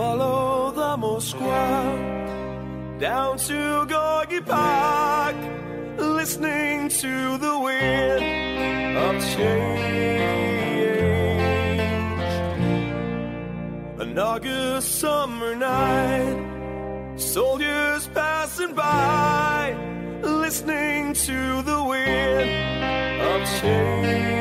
follow the Moskwa down to Gorky Park, listening to the wind of change. An August summer night, soldiers passing by, listening to the wind of change.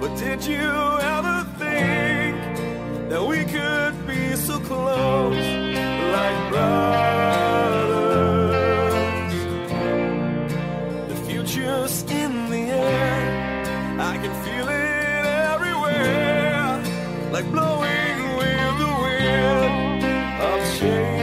But did you ever think that we could be so close, like brothers? The future's in the air, I can feel it everywhere, like blowing with the wind of change.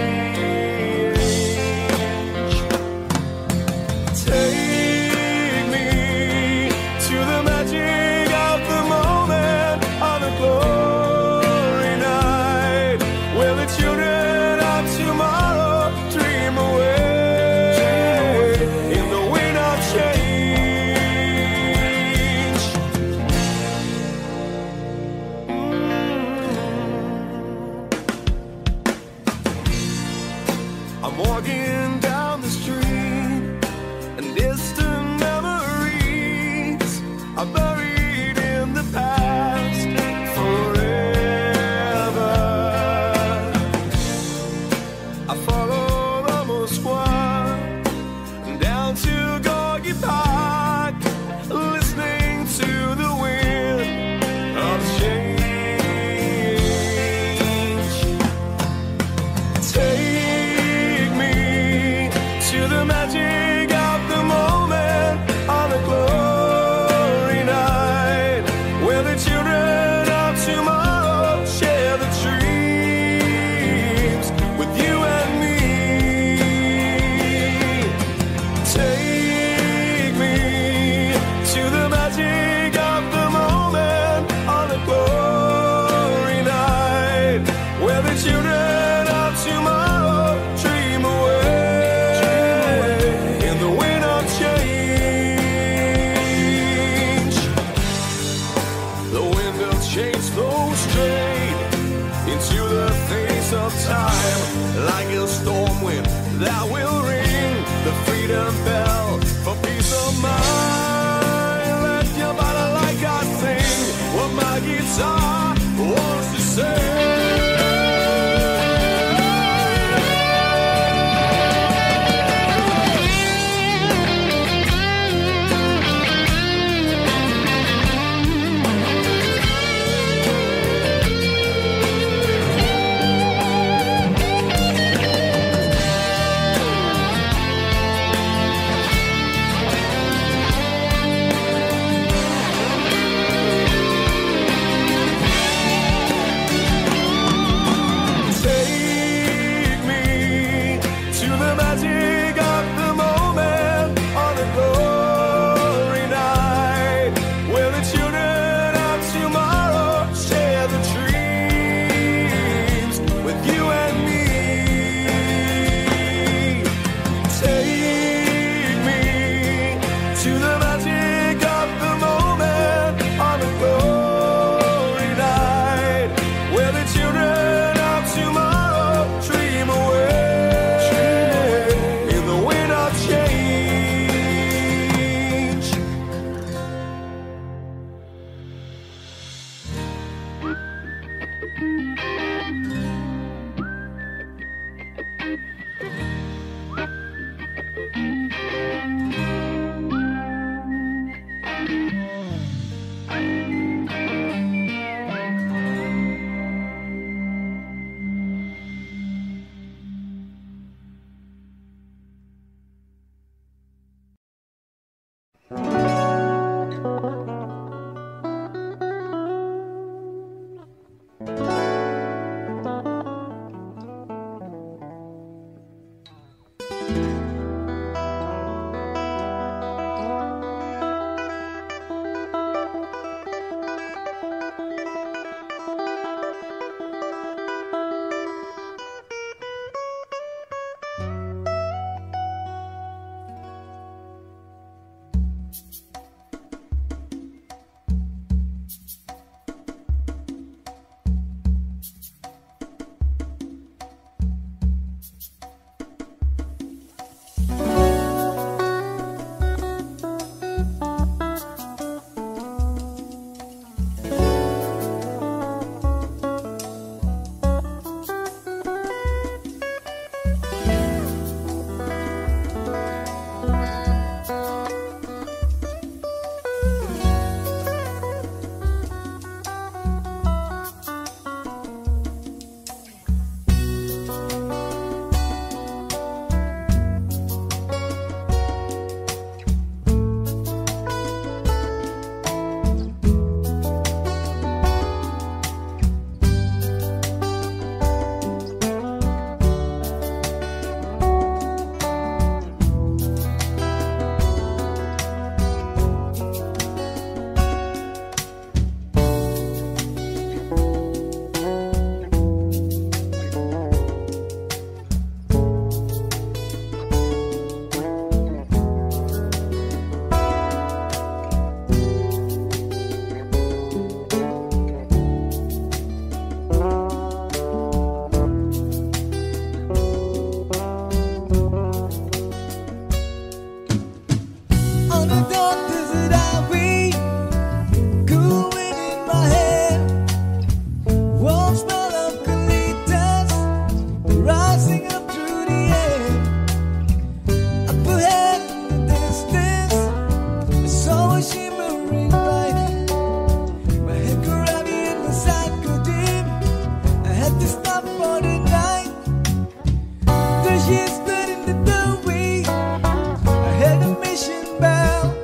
just stood in the doorway. I had a mission bound,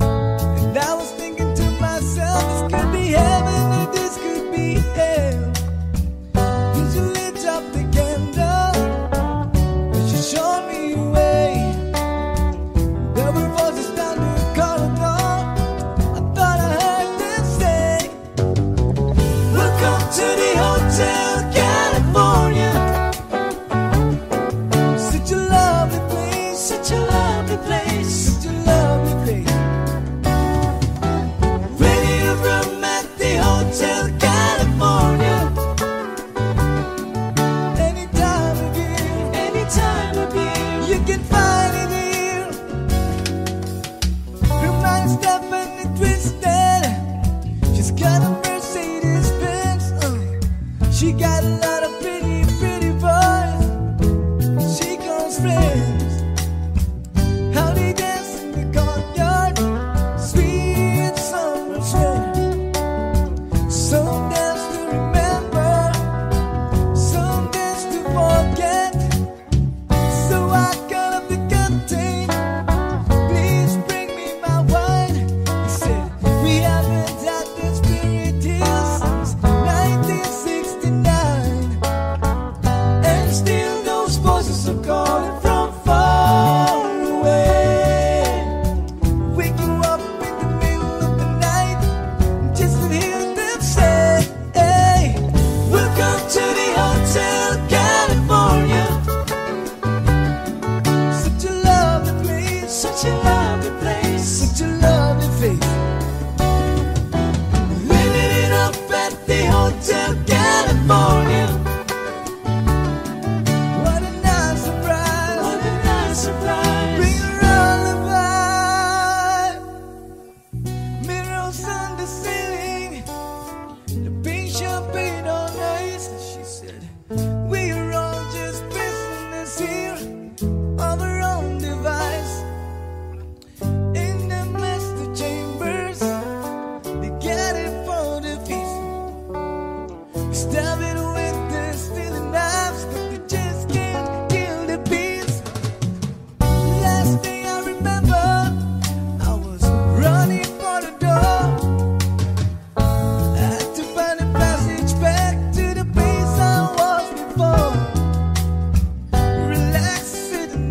and I was thinking to myself, this could be heaven or this could be hell. Did you lit up the candle? Did you show me the way? There were voices down the corridor, I thought I heard them say, welcome to the Hotel California. Such a lovely place, such a lovely place. Ready to room at the Hotel California. Anytime of year, any time of year, you can find it here. Her mind's Stephanie twisted. She's got a Mercedes Benz. She got a lot of pretty, pretty boys. She calls friends. Such a lovely place, such a lovely face. Living it up at the Hotel California. What a nice surprise, what a nice surprise. Bring her all the vibe. Mirrors on the ceiling, the pink champagne on ice. She said, we are all just prisoners here of our own device. Stabbing with the stealing knives, but they just can't kill the beast. Last thing I remember, I was running for the door. I had to find a passage back to the place I was before. Relax, sitting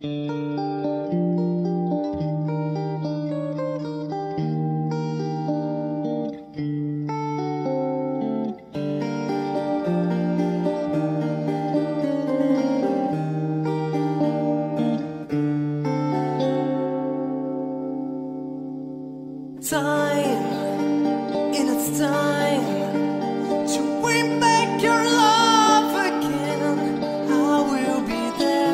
Time, in its time, to win back your love again. I will be there.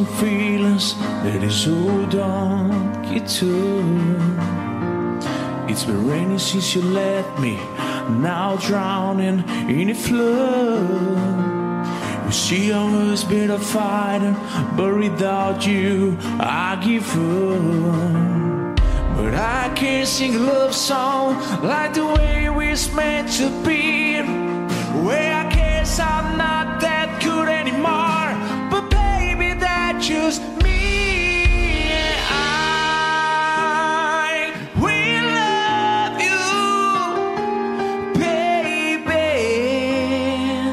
Some feelings that is so dark, it's all. It's been raining since you left me, now drowning in a flood. You see, I was better fighting, but without you, I give up. But I can't sing a love song like the way we was meant to be. Where I guess I'm not that good anymore. Just me and I will love you, baby,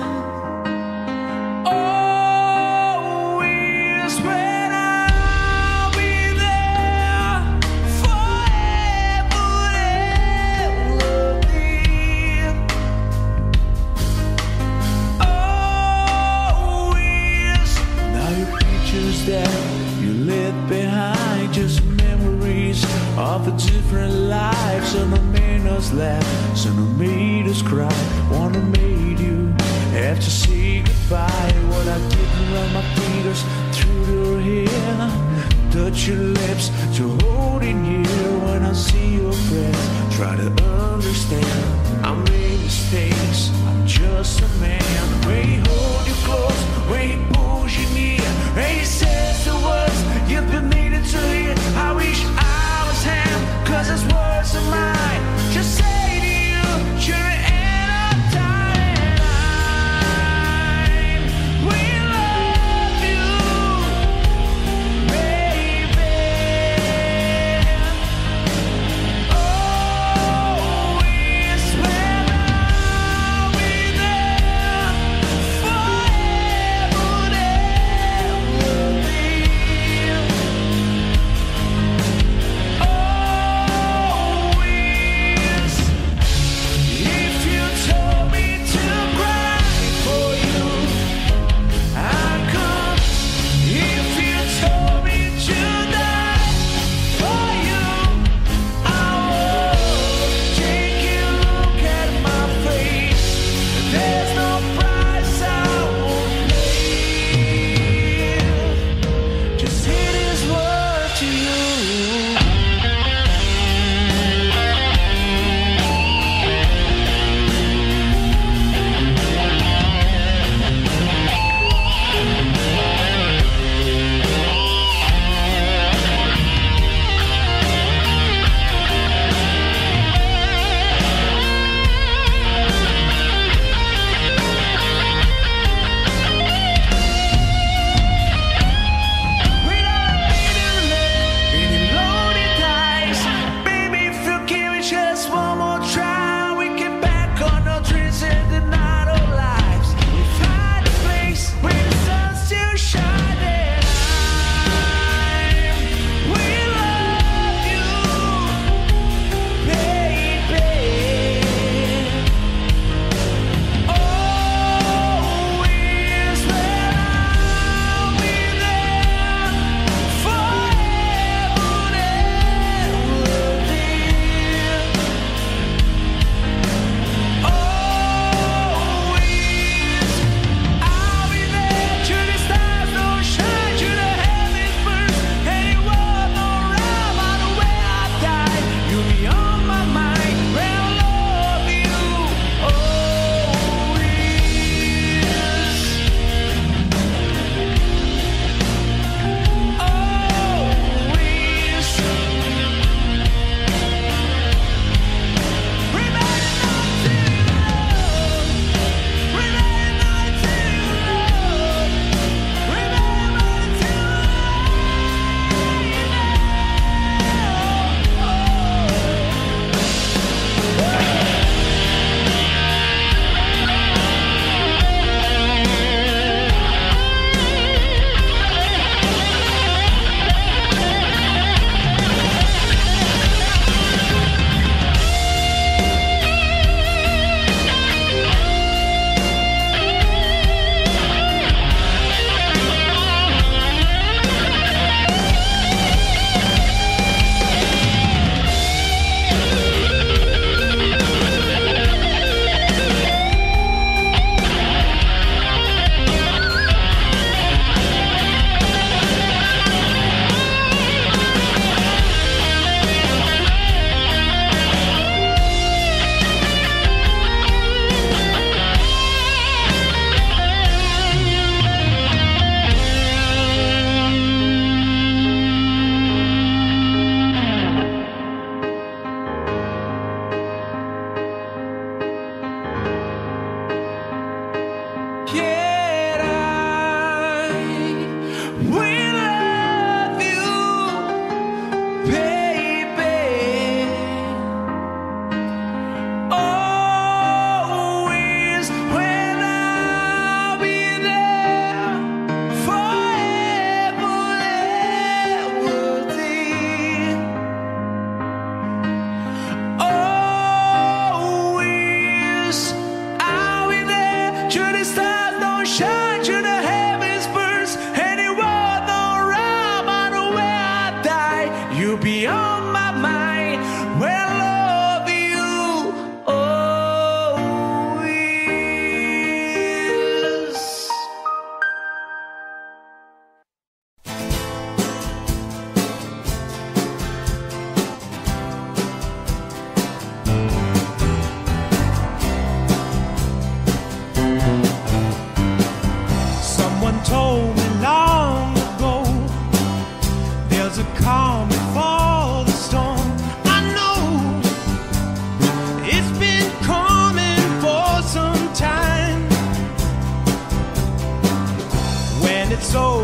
always. that you left behind, just memories of a different life. Some have made us laugh, some have made us cry. One have made you have to say goodbye. What I didn't run my fingers through your hair, touch your lips to hold in here. When I see your friends, try to understand, I made mistakes, I'm just a man. When he hold you close, when he pulls you near, when he says the words you've been needed to hear. I wish I was him, cause his words are mine. Just say to you, you're an yeah.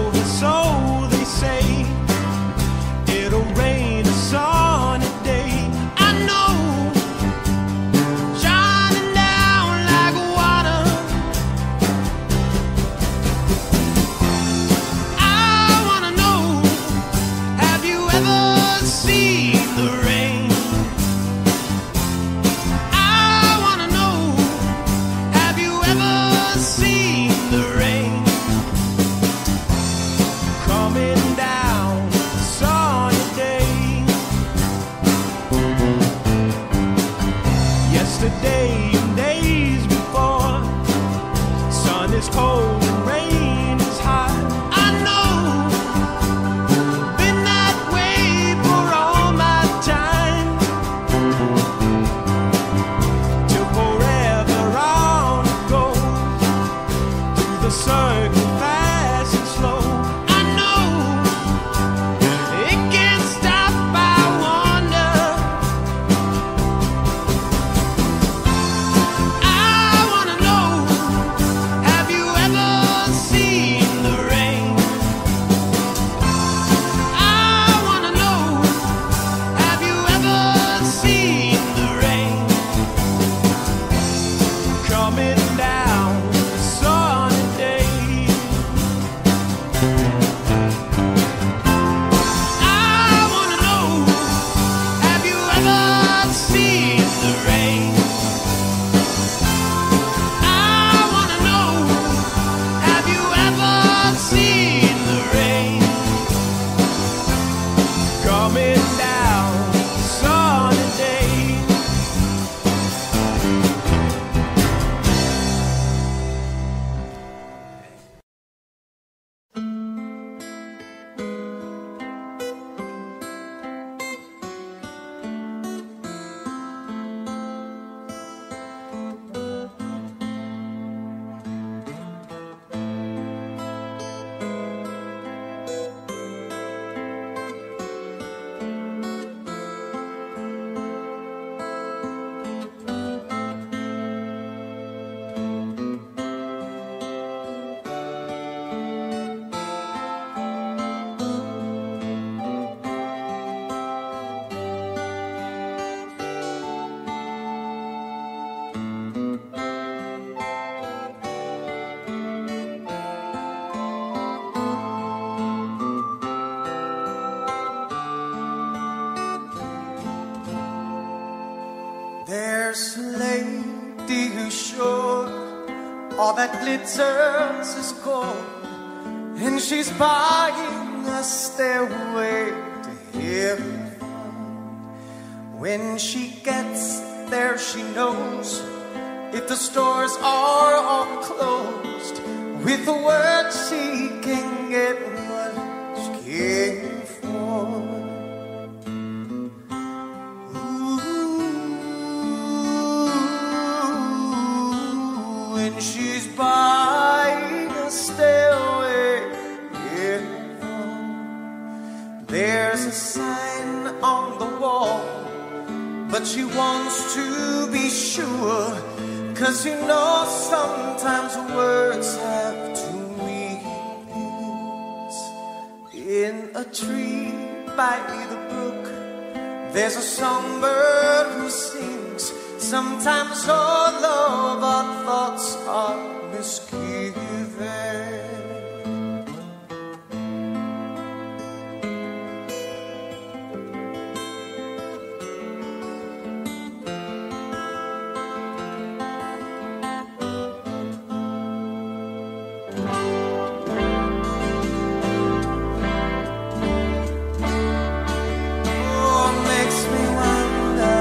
over, so they say. It'll rain a sunny day. I know, shining down like water. I wanna know, have you ever seen the rain? I wanna know, have you ever seen the rain? Coming down. Yesterday and days before, sun is cold and rain is hot. I know, been that way for all my time, till forever on it goes, through the circle fast and slow. There's a lady who's sure all that glitters is gold, and she's buying a stairway to heaven. When she gets there, she knows if the stores are all closed, with the word she can get what she came for. She's buying a stairway in home. There's a sign on the wall, but she wants to be sure, 'cause you know sometimes words have two meanings. In a tree by the brook, there's a songbird who sings. Sometimes all of our thoughts are misgiven. Oh, it makes me wonder.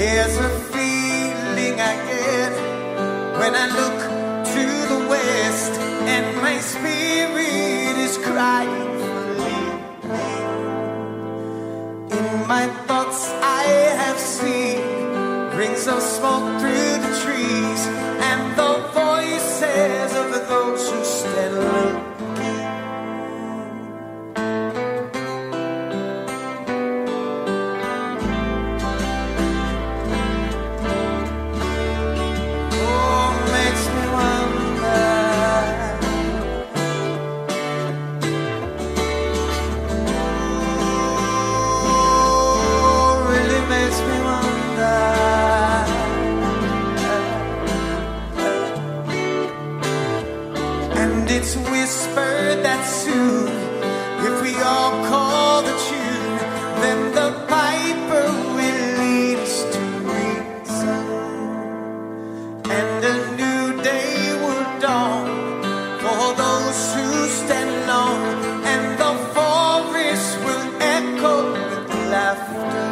There's a feeling I get when I look to the west, and my spirit is crying for leaving. In my thoughts I have seen rings of smoke through the trees, and the voices of those who stand alone. that soon. If we all call the tune, then the piper will lead us to reason, and a new day will dawn for those who stand on, and the forest will echo with laughter.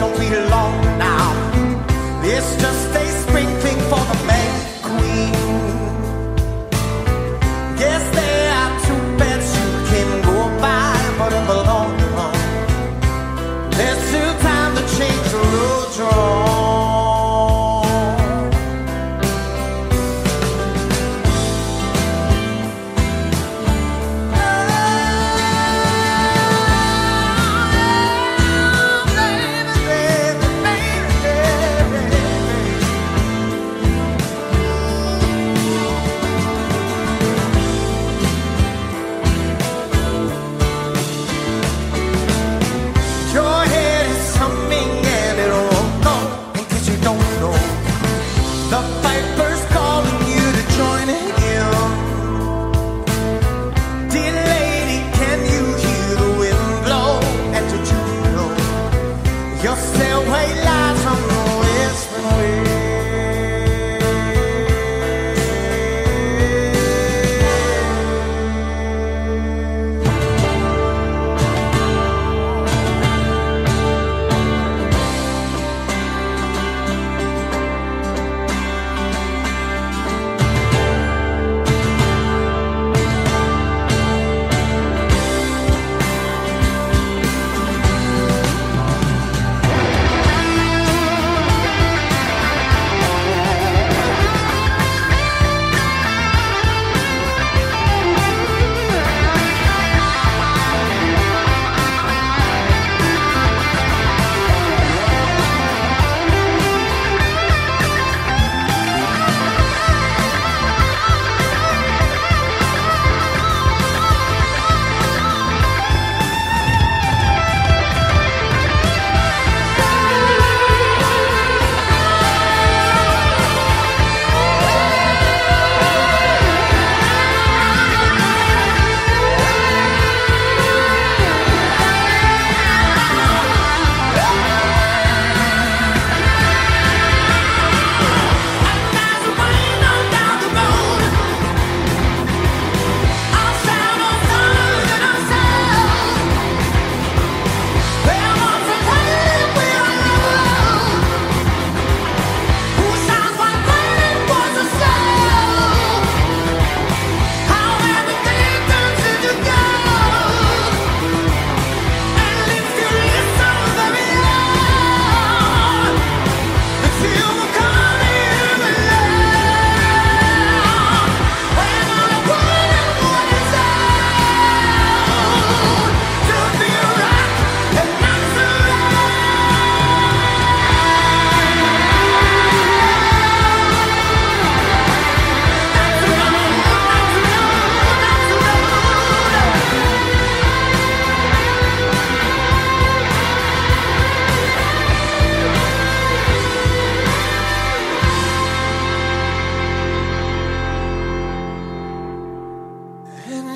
Don't be long now. It's just a sprinkling for the May Queen. Yes, there are two paths you can go by, but in the long run, there's still time to change the road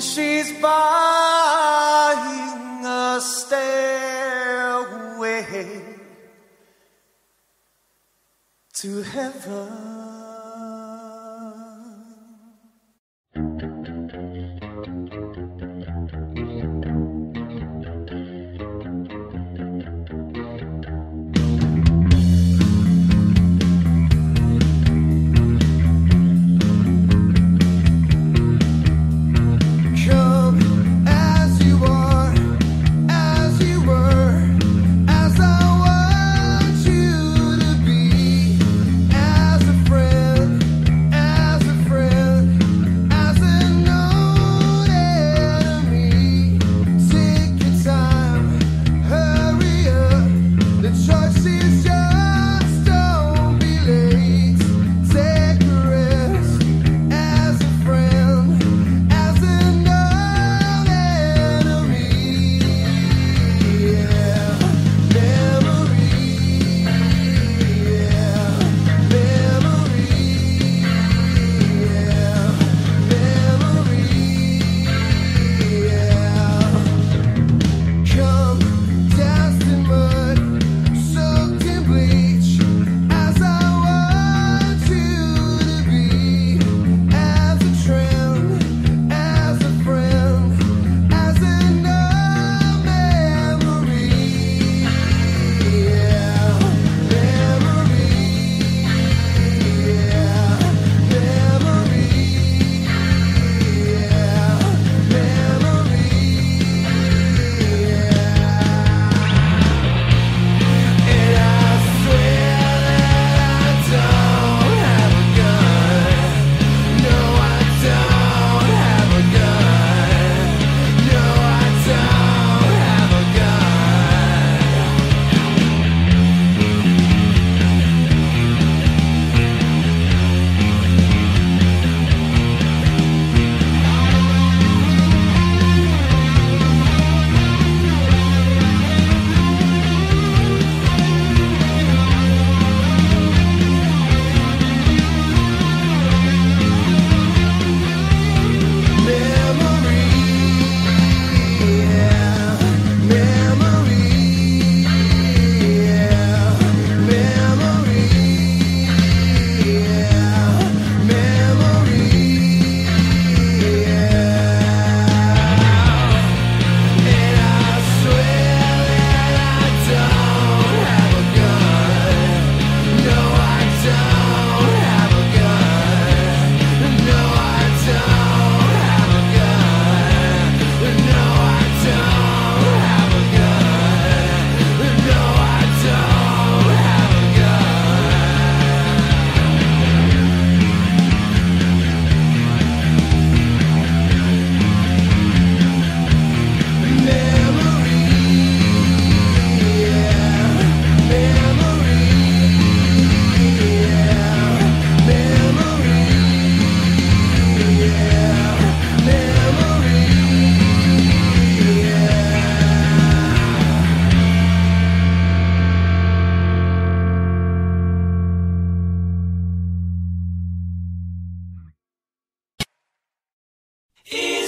She's buying a stairway to heaven.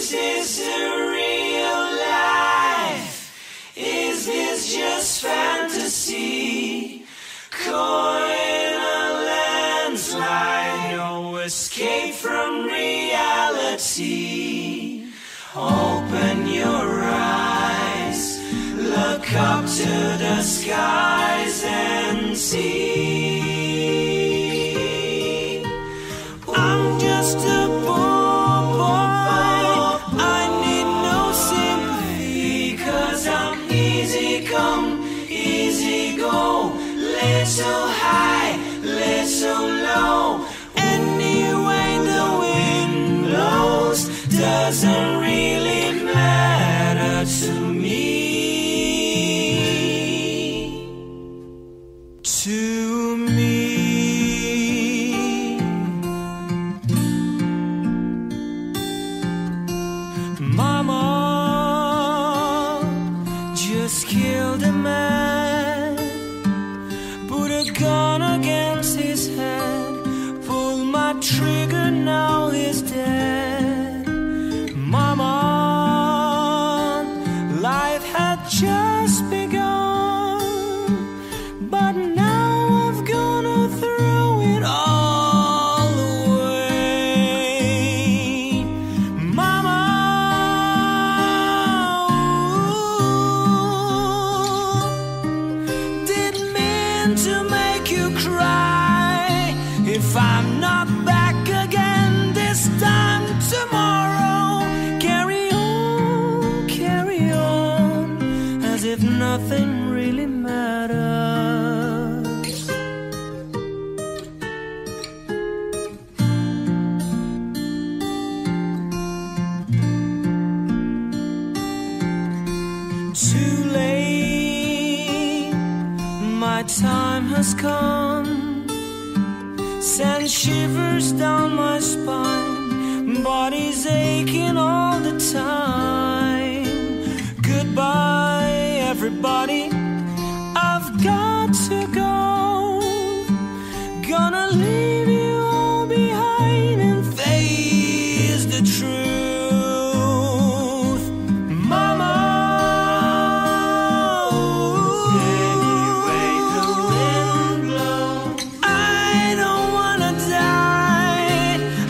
Is this a real life? Is this just fantasy? Caught in a landslide, no escape from reality. Open your eyes, look up to the skies and see. I'm just a little high, little low, anyway the wind blows, doesn't really matter to me. To me, Mama just killed a man, gun against his head. Pull my trigger, now he's dead. Mama, life had just begun, but now I've gonna throw it all away. Mama, didn't mean to make you cry. If I'm not back again this time tomorrow, carry on, as if nothing really matters. Too late, my time has come. Send shivers down my spine, body's aching all the time. Goodbye, everybody, I've got to go. Gonna leave you all behind and face the truth.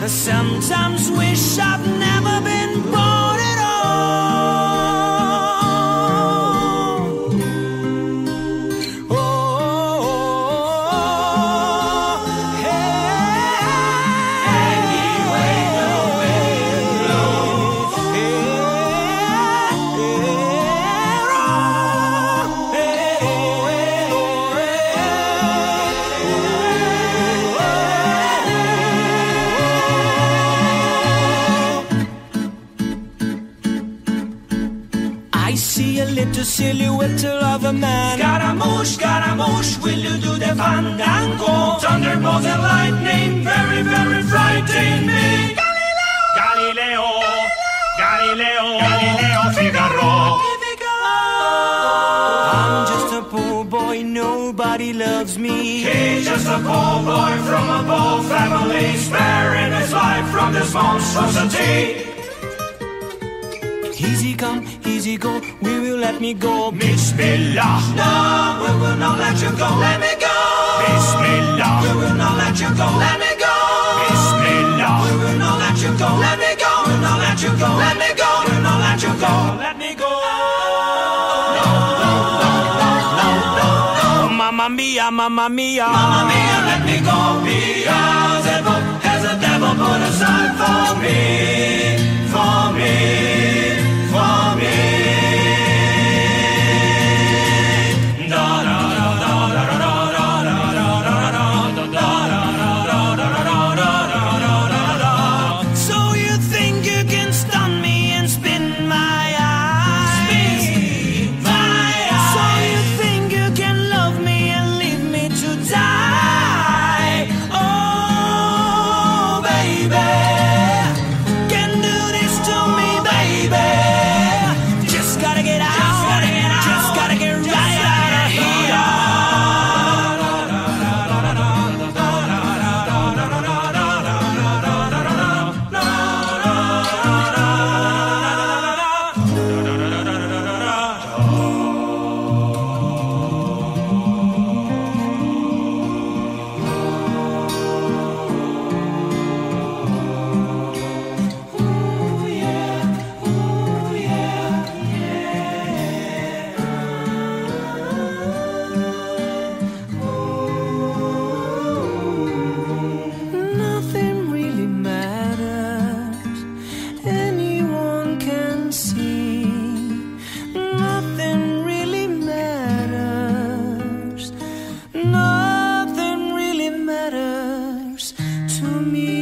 I sometimes wish I've never been born at all. Oh, hey. Anyway, the wind blows. I see a little silhouette of a man. Scaramouche, Scaramouche, will you do the fandango? Thunderbolt and lightning, very, very frightening me. Galileo, Galileo, Galileo, Galileo, Figaro. I'm just a poor boy, nobody loves me. He's just a poor boy from a poor family, sparing his life from this monstrosity. Easy come, easy go, will you let me go? Bismillah, no, we will not let you go. Let me go. Bismillah, we will not let you go. Let me go. Bismillah, we will not let you go. Let me go. We will not let you go. Let me go. We will not let you go. Let me go. No, no, no, no, no, no, no. Mamma mia, mamma mia, mamma mia, let me go. Beelzebub has a devil put aside for me, for me. Can do see, nothing really matters, nothing really matters to me.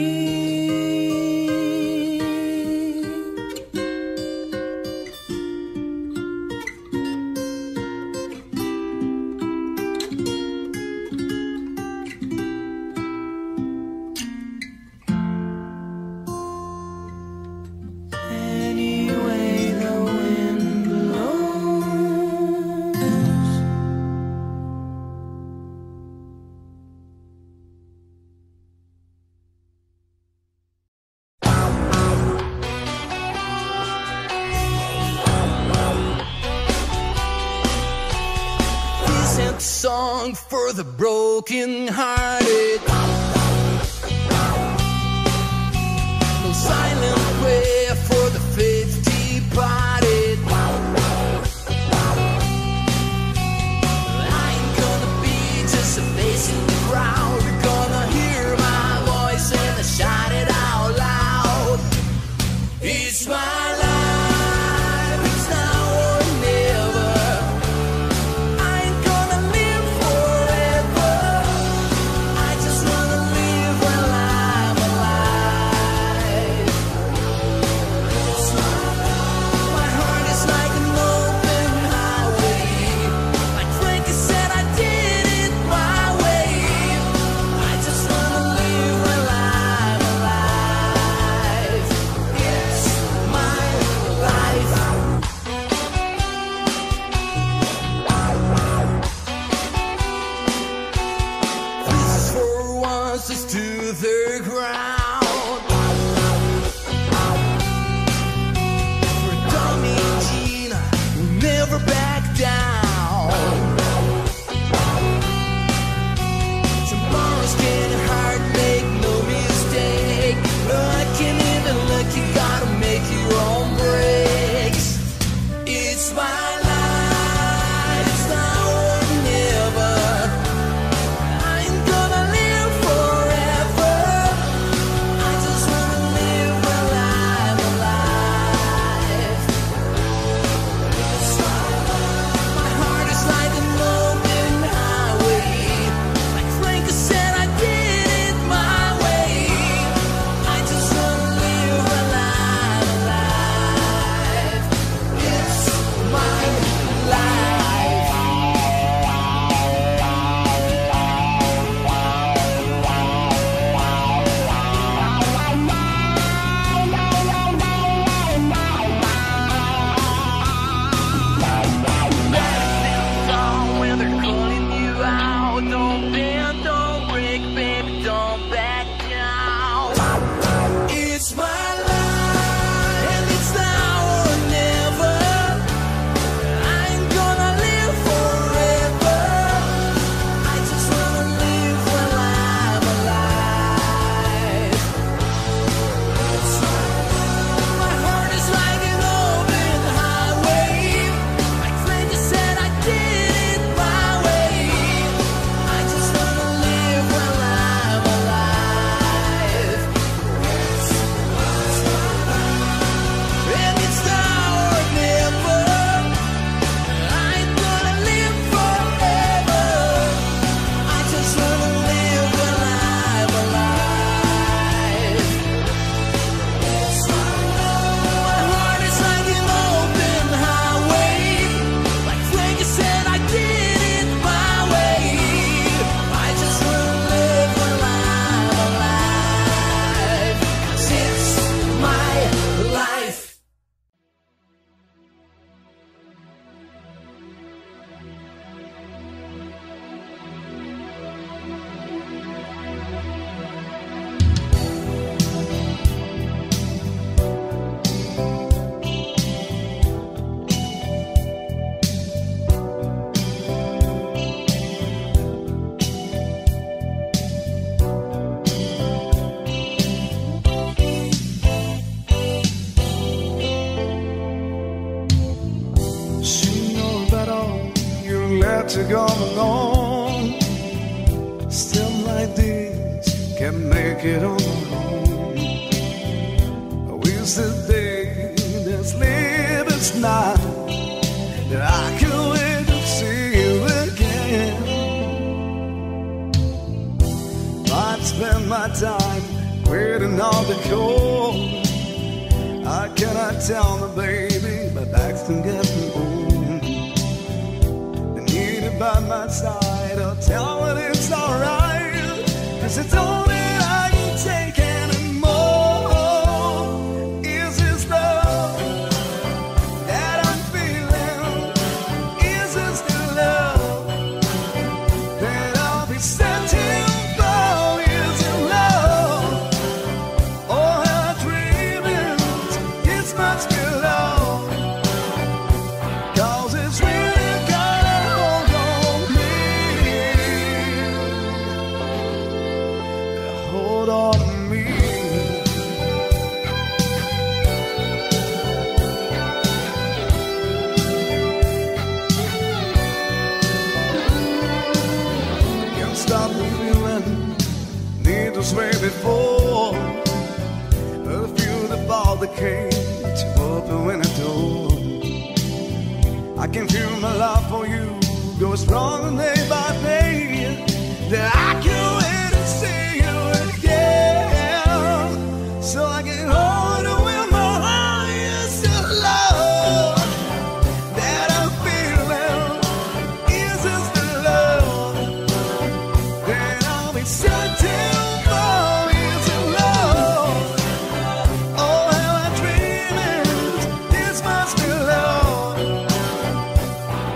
Song for the broken-hearted, no silent prayer for the 50-bodied. I ain't gonna be just a face in the crowd. You're gonna hear my voice and I shout it out loud. It's my life, it's now or never. You're gone alone, still like this, can't make it on my own. I wish the day that's lit. tonight that I can't wait to see you again. I'd spend my time waiting on the call. I cannot tell the baby my back's to get me home. I need it by my side. I'll tell her it's alright, 'cause it's all that I can take anymore. Is this love that I'm feeling? Is this the love that I'll be searching for? Is it love or am I dreaming? It must be love, 'cause it's real. Hold on to me. Can't stop the feeling, need this way before. A few that bought the cage to open when the door. I can feel my love for you go stronger day by day. That I can't wait to see. So I can hold it with my heart. Is this love that I'm feeling? Is this the love that I'll be searching for? Is it love? Oh, am I dreaming? This must be love,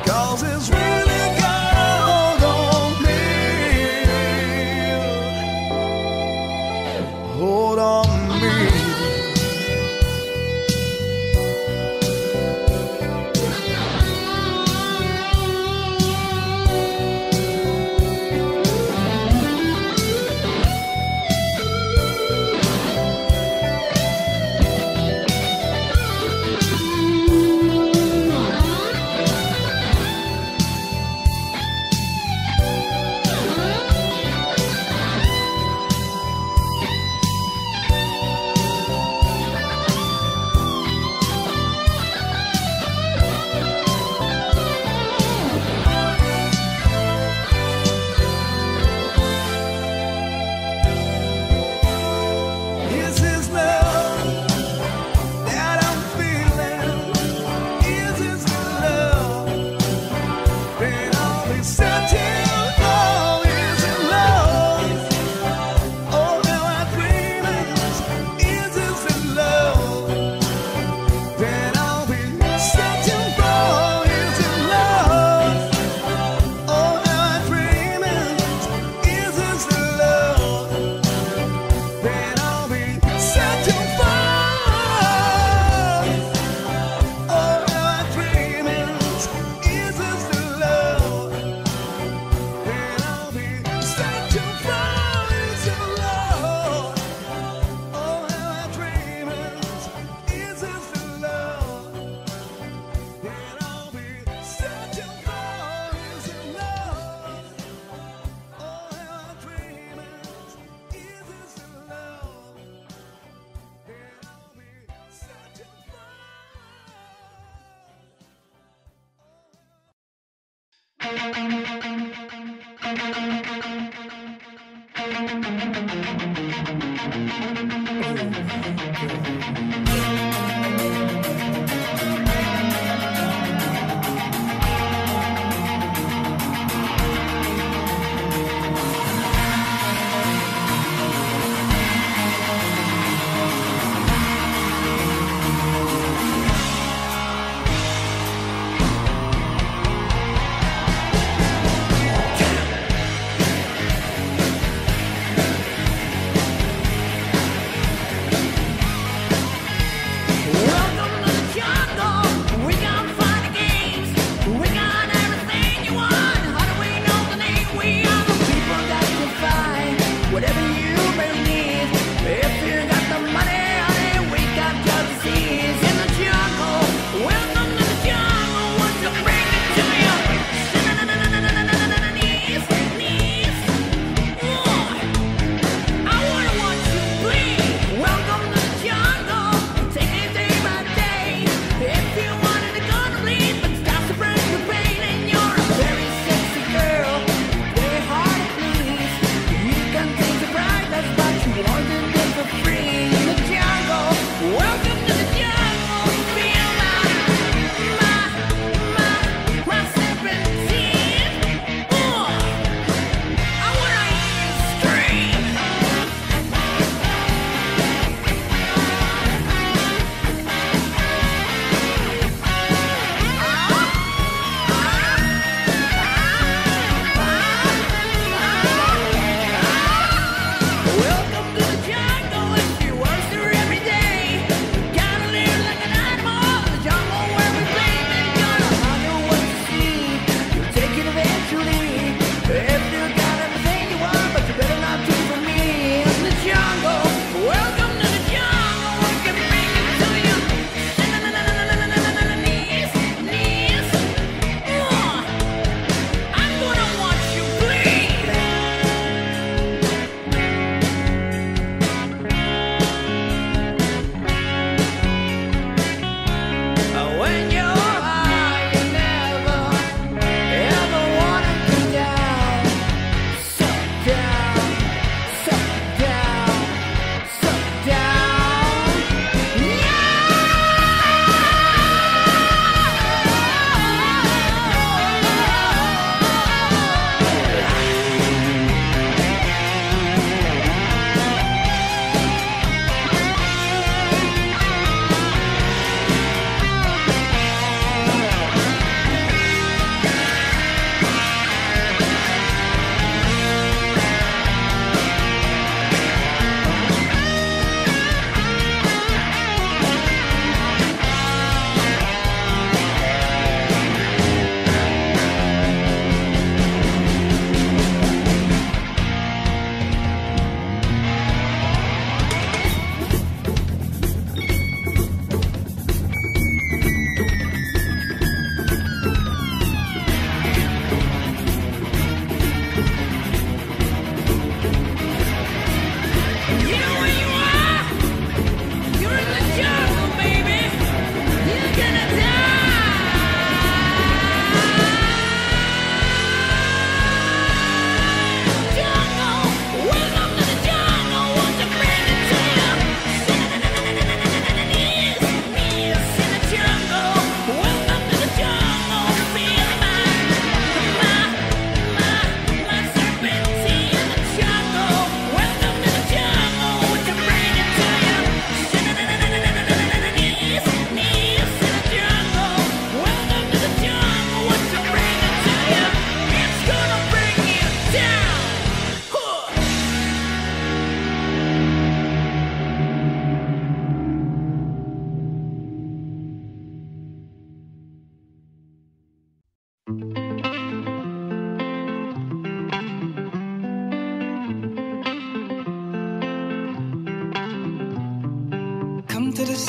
'cause it's really got on me. Hold on.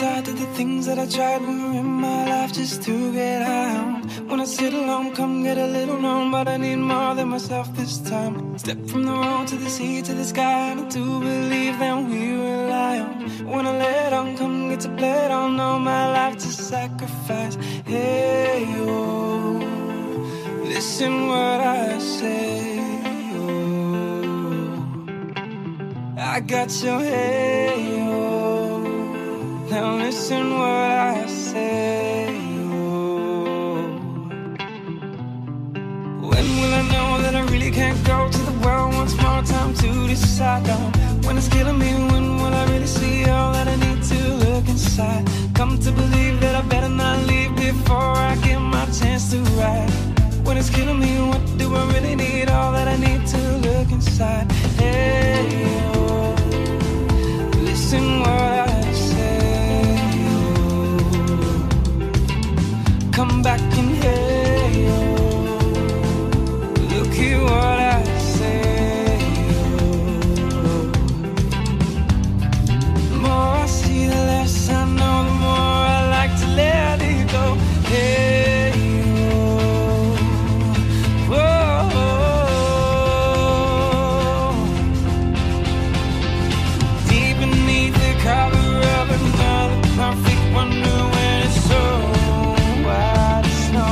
side to the things that I tried when we were in my life just to get out. When I sit alone, come get a little known, but I need more than myself this time. Step from the road to the sea to the sky, and I do believe that we rely on. When I let on, come get to play it on, all my life to sacrifice. Hey, oh, listen what I say, oh, I got your hey, oh. Now listen what I say, oh. When will I know that I really can't go to the world once more? Time to decide on when it's killing me. When will I really see all that I need to look inside? Come to believe that I better not leave before I get my chance to ride. When it's killing me, what do I really need? All that I need to look inside. Hey, oh, listen what I say. Come back and hey, oh, look at what I say, oh. The more I see, the less I know, the more I like to let it go. Hey, oh, oh. Deep beneath the cover of another perfect wonder. When it's so wide, it's not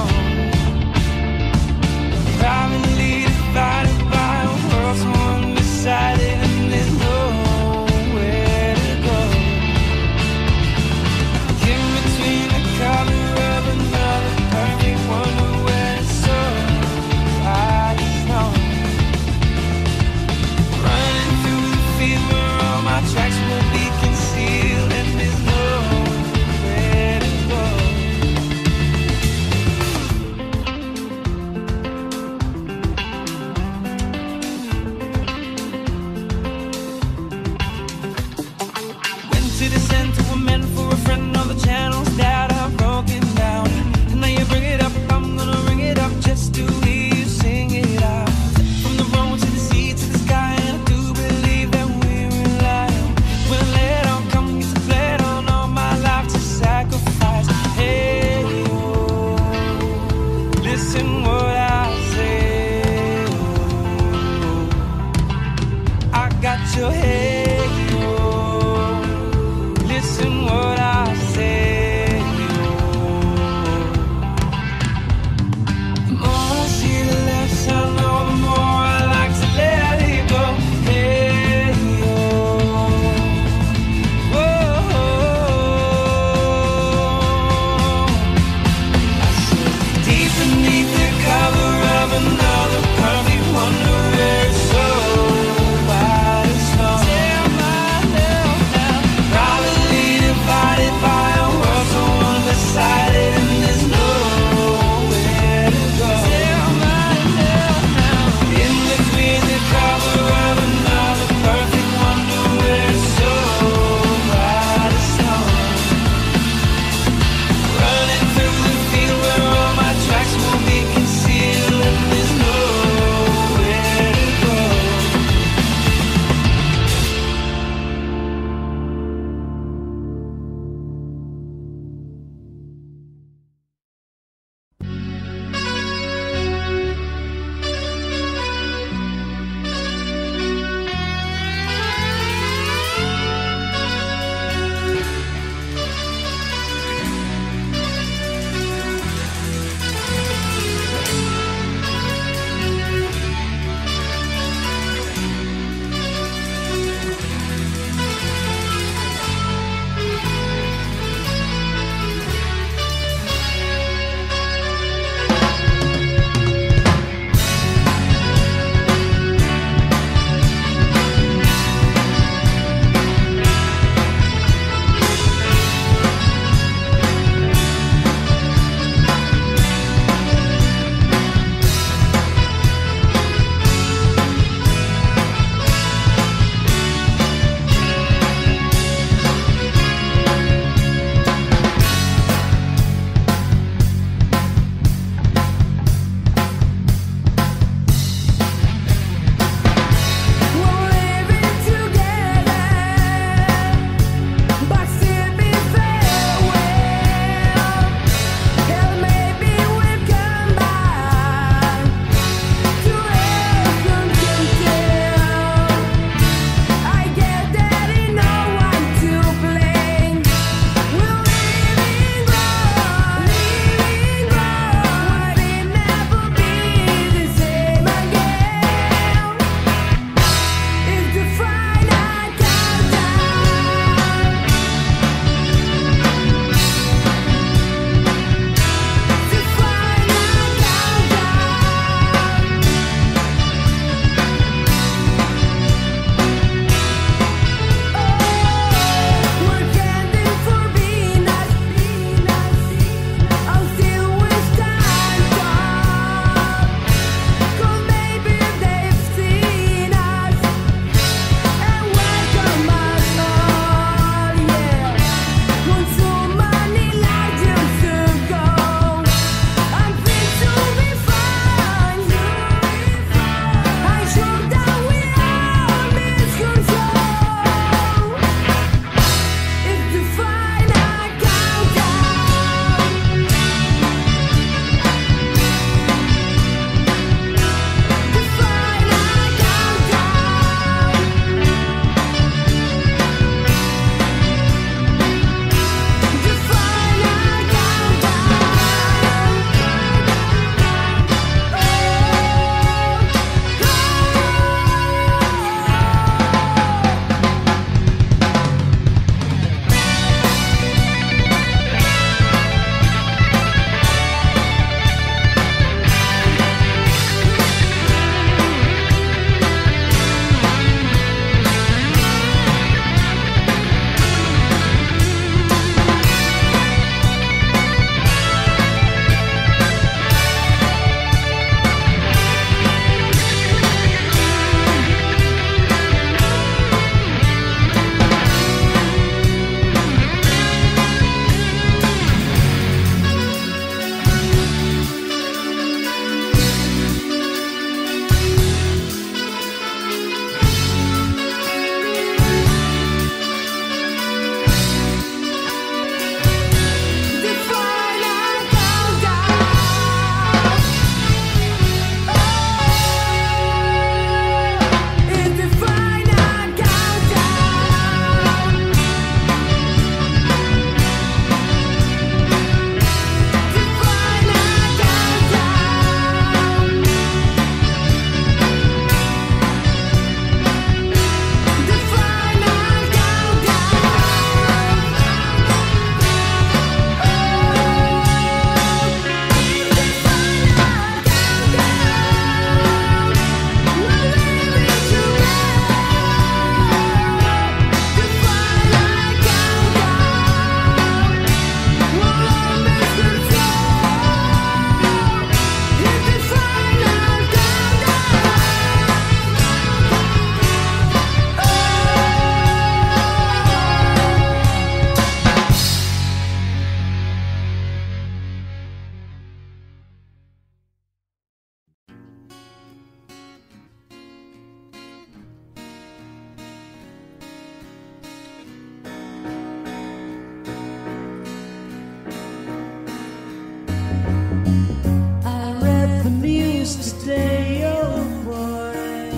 yesterday, oh boy,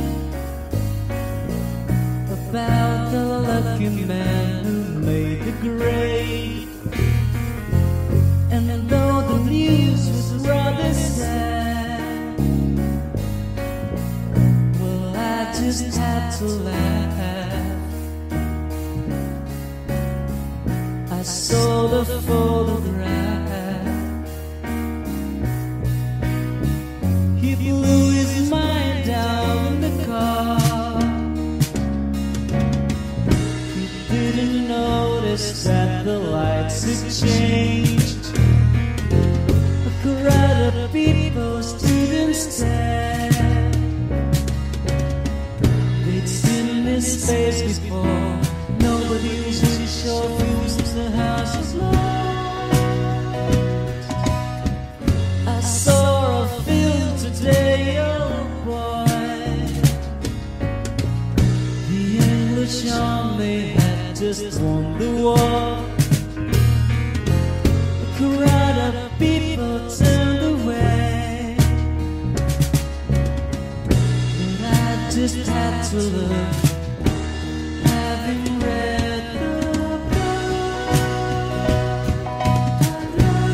about the lucky man who made the grave. And though the news was rather sad, well, I just had to laugh. I saw the photograph. That the lights had changed. A crowd of people stood and stared. They'd seen this face before. Nobody was really sure whose the house was lost. I saw a film today, oh boy. The English army just won the war. A crowd of people turned away, and I just had to look, having read the book. I love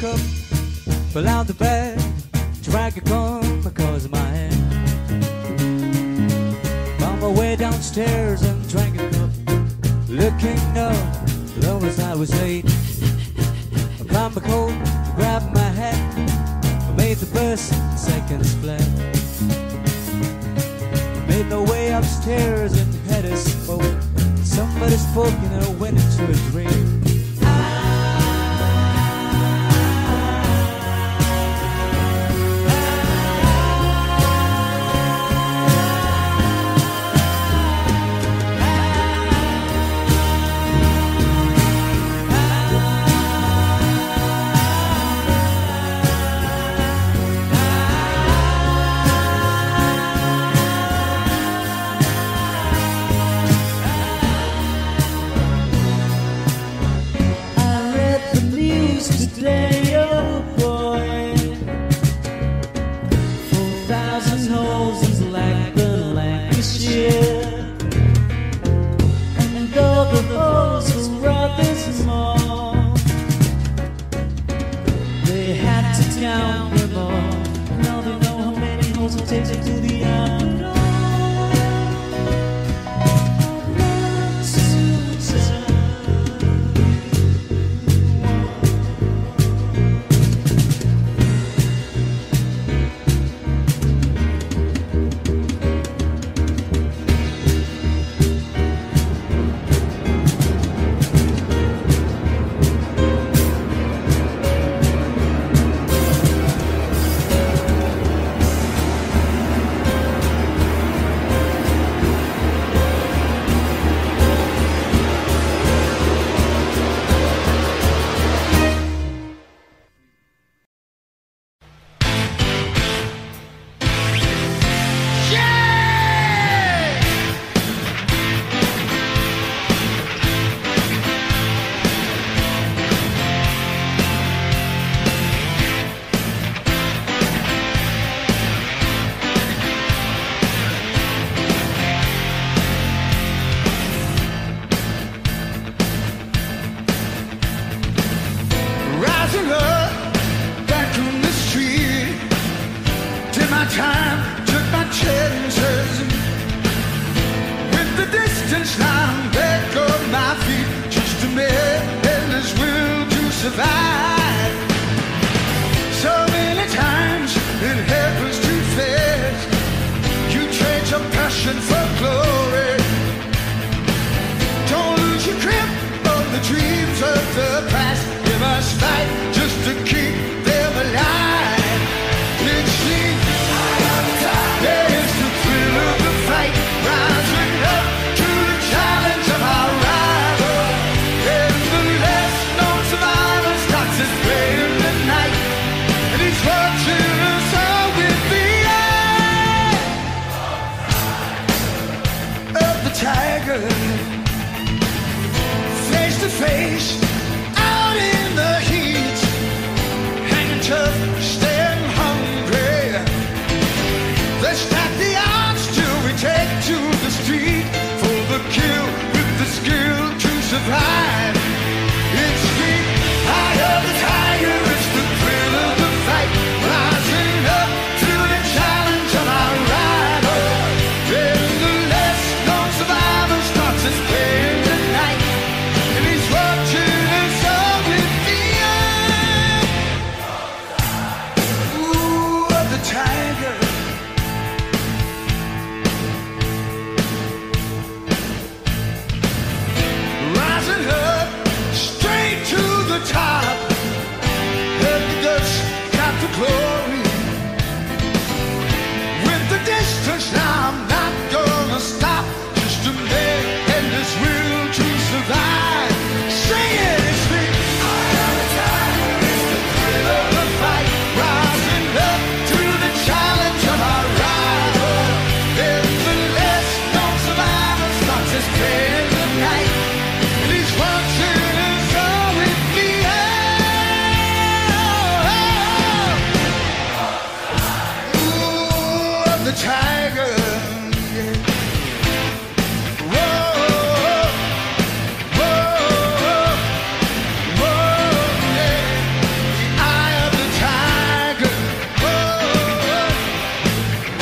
to up, fell out the bed, drag a comb across my head. Found my way downstairs and drank a cup, looking up, low as I was late. I climbed my coat, grabbed my hat, I made the bus, seconds fled. I made my way upstairs and had a smoke. Somebody spoke and I went into a dream. Today, oh boy, 4,000 holes is like the Lancashire. And though the holes was rather small, they had to count them all. Now they know how many holes will take them to the outdoor. For glory, don't lose word. Face to face, out in the heat, hanging tough, staying hungry. Let's stack the odds till we take to the street for the kill, with the skill to survive. It's the eye of the tiger, it's the thrill of the fight, rising up to the challenge of our rival. Then the less known survivor starts his play in the night, and he's watching us all with the eye. Ooh, of the tiger. Rising up straight to the top, and the dust got the glory. With the distance now, I'm not gonna stop, just a man and his will to survive. Sing it, it's the eye of the tiger, it's the thrill of the fight, rising up to the challenge of our rival. Then the less known survivor starts his play in the night, and he's watching us all with the eye. Ooh, of the tiger, yeah. Whoa, whoa, whoa, yeah. The eye of the tiger. Whoa, whoa,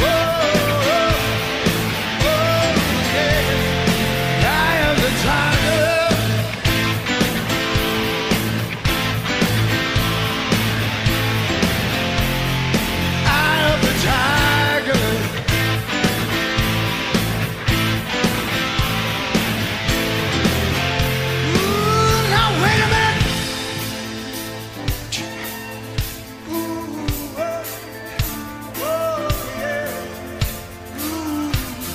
whoa, yeah. The eye of the tiger. Eye of the tiger. Ooh, now wait a minute. Ooh, oh, oh, yeah. Ooh.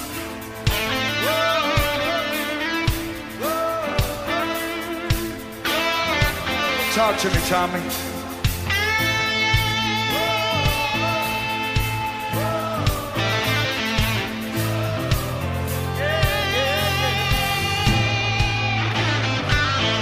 Whoa, whoa, whoa. Talk to me, Tommy. Yeah, yeah, yeah.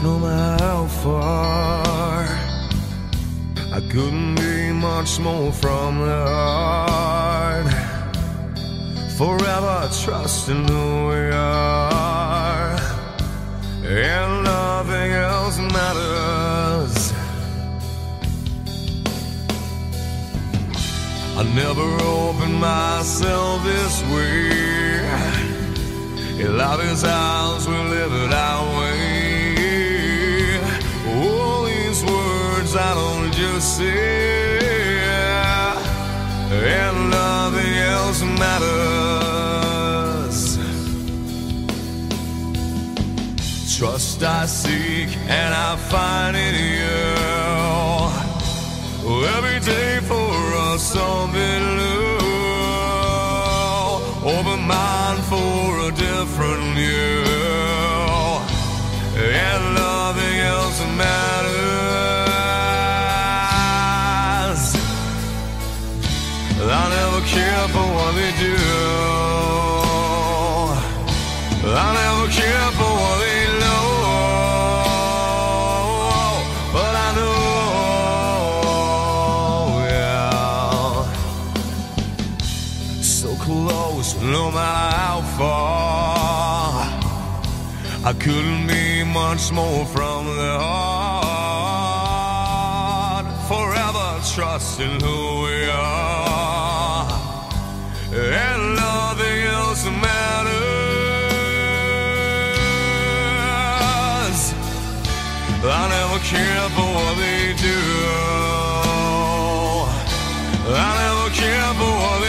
just no matter how far, I couldn't be much more from the heart. Forever trusting who we are, and nothing else matters. I never opened myself this way. In love is ours, we live it our way. All these words I don't just say, and nothing else matters. Trust I seek and I find in you. Every day for something new, open mind for a different view, and nothing else matters. I never care for what they do, I never care for what they do. No matter how far, I couldn't be much more from the heart. Forever trusting who we are, and nothing else matters. I never care for what they do, I never care for what they do.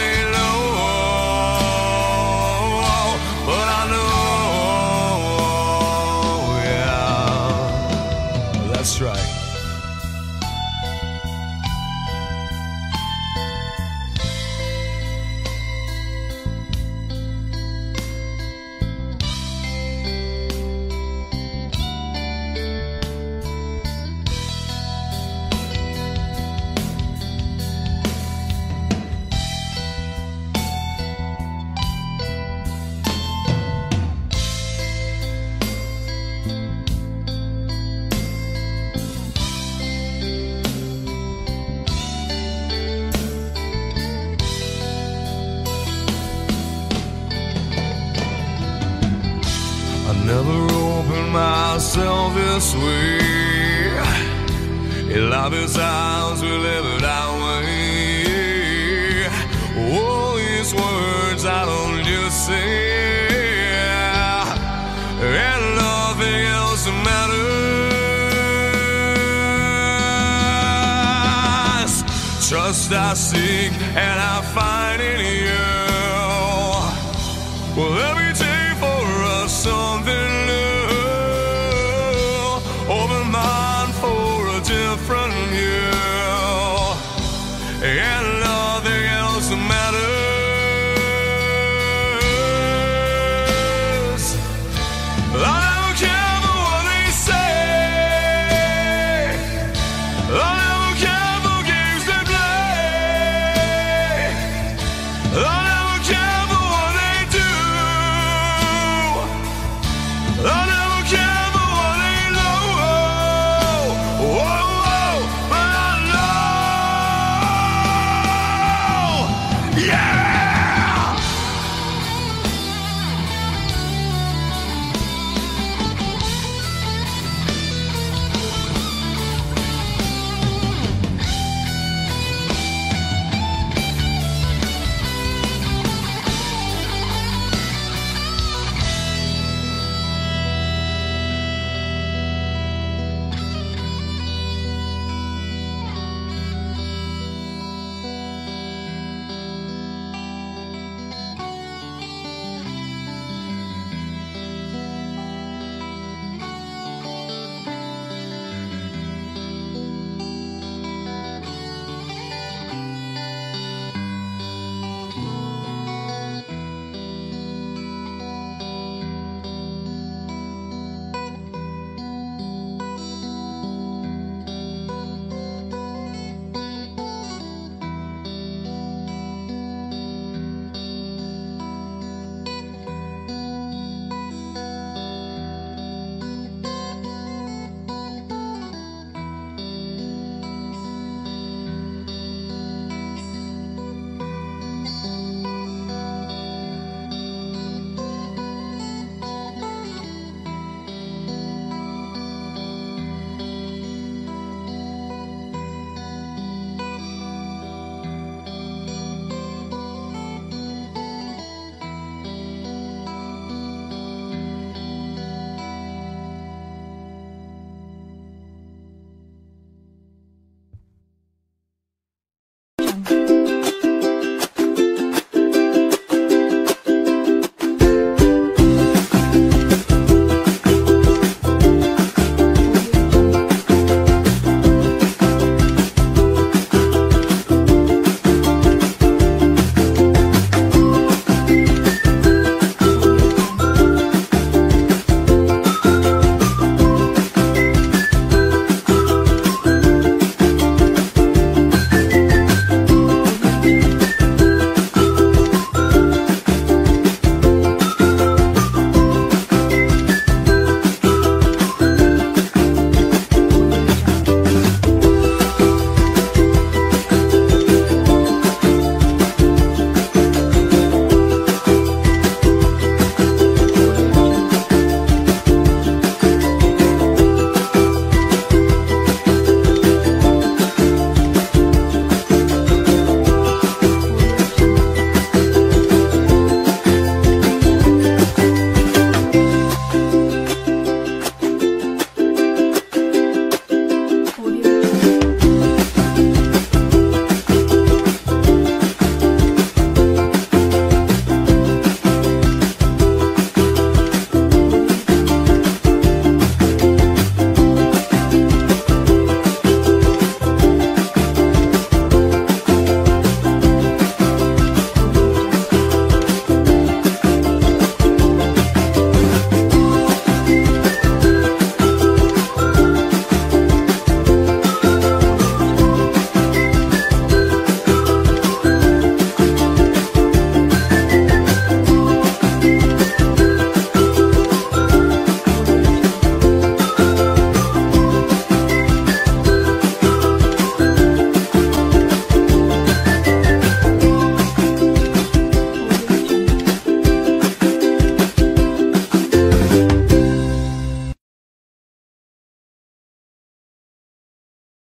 Never open myself this way. In love is ours, we live it our way. All these words I don't just say, and nothing else matters. Trust I seek and I find in you. Well, every day something new, open mind for a different view.